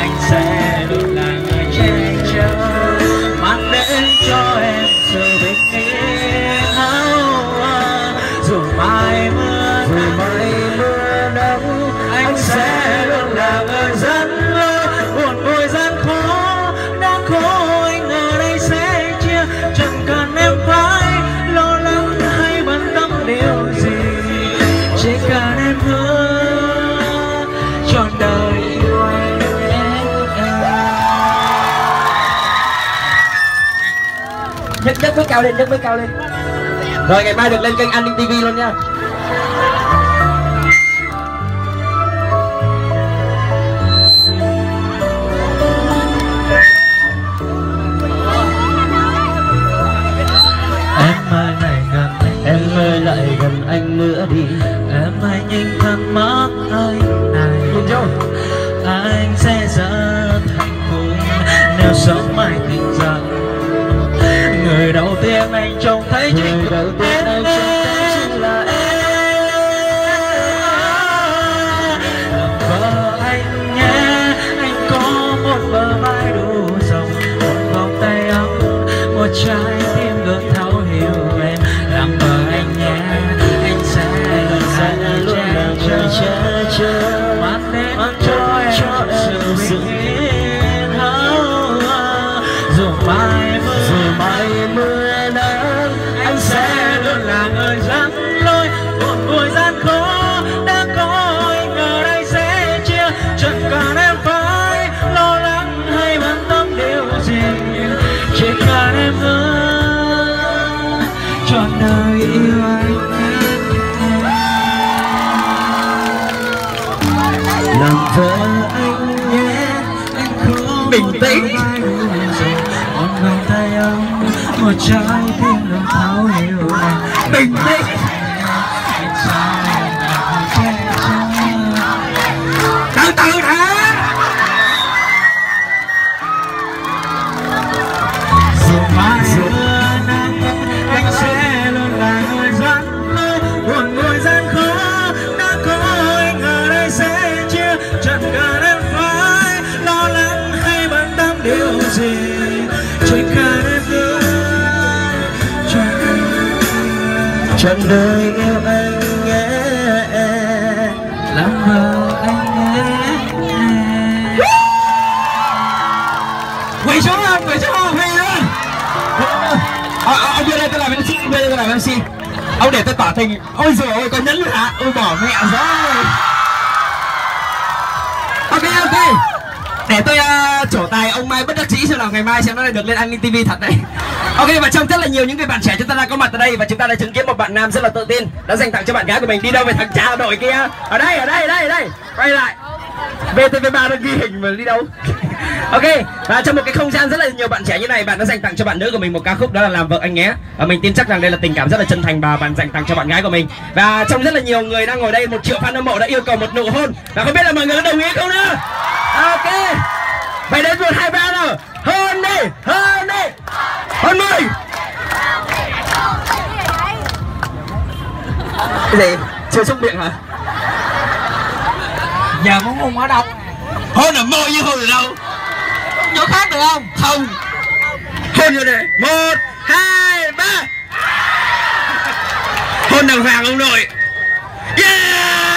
anh sẽ luôn là người che chở mang đến cho em sự bình yên. Dù mai mưa nắng, anh sẽ luôn là người dẫn lối buồn vui gian khó đã khổ. Anh ở đây sẽ chia, chẳng cần em phải lo lắng hay bận tâm điều gì, chỉ cần em hứa trọn đời yêu anh. Nhấc mới cao lên, nhấc mới cao lên. Rồi ngày mai được lên kênh An Ninh TV luôn nha. Em ơi lại gần anh nữa đi em, hãy nhanh thầm mắt anh này. Anh sẽ rất hạnh phúc nếu sống mai tình rằng người đầu tiên anh trông thấy chính là em. Làm vợ anh nhé, anh có một bờ vai đủ rộng, một vòng tay ấm, một trái tim được thấu hiểu em. Làm vợ anh nhé, anh sẽ luôn là người che chở mang đến cho em sự bình an. Dù mai mưa nắng, anh sẽ luôn là người dẫn lối buồn vui gian khó đã có. Anh ở đây sẽ chia, chẳng cần em phải lo lắng hay bận tâm điều gì, chỉ cần em hứa trọn đời yêu anh. Làm vợ anh nhé, anh không bình tĩnh. Một trái tim lòng tháo hiểu em. Bình tĩnh. Từ từ đã. Dù mai mưa nắng, anh sẽ luôn là người dẫn lối buồn vui gian khó đã có. Anh ở đây sẽ chia, chẳng cần em phải lo lắng hay bận tâm điều gì, chỉ cần em trọn đời yêu anh nhé, làm vợ anh nhé. Quay xuống lên, quay xuống lên, quay lên. Ông đưa đây tôi làm MC, đưa đây tôi làm MC. Ông để tôi tỏ tình. Ôi giời ơi, con nhấn luôn hả? Ôi bỏ mẹ rồi. Ok, ok. Để tôi trổ tài ông Mai bất đắc dĩ xem nào, ngày mai xem nó lại được lên An Ninh TV thật đấy. Ok, và trong rất là nhiều những cái bạn trẻ chúng ta đang có mặt ở đây, và chúng ta đã chứng kiến một bạn nam rất là tự tin đã dành tặng cho bạn gái của mình. Đi đâu về thằng cha đội kia? Ở đây, ở đây, ở đây, ở đây. Quay lại. VTV3 đang ghi hình mà đi đâu? Ok, và trong một cái không gian rất là nhiều bạn trẻ như này, bạn đã dành tặng cho bạn nữ của mình một ca khúc đó là Làm Vợ Anh Nhé. Và mình tin chắc rằng đây là tình cảm rất là chân thành bà bạn dành tặng cho bạn gái của mình. Và trong rất là nhiều người đang ngồi đây, 1 triệu fan hâm mộ đã yêu cầu một nụ hôn. Và không biết là mọi người có đồng ý không nữa? Ok. Vậy đến 1, 2, 3 nào. Hôn đi, hôn đi. Hôn đi. Cái gì? Chưa xúc miệng hả? Giờ muốn hôn ở đâu? Hôn ở môi như hôn ở đâu? Chỗ khác được không? Không. Hôn như này. 1, 2, 3. Hôn đàng hoàng ông nội. Yeah.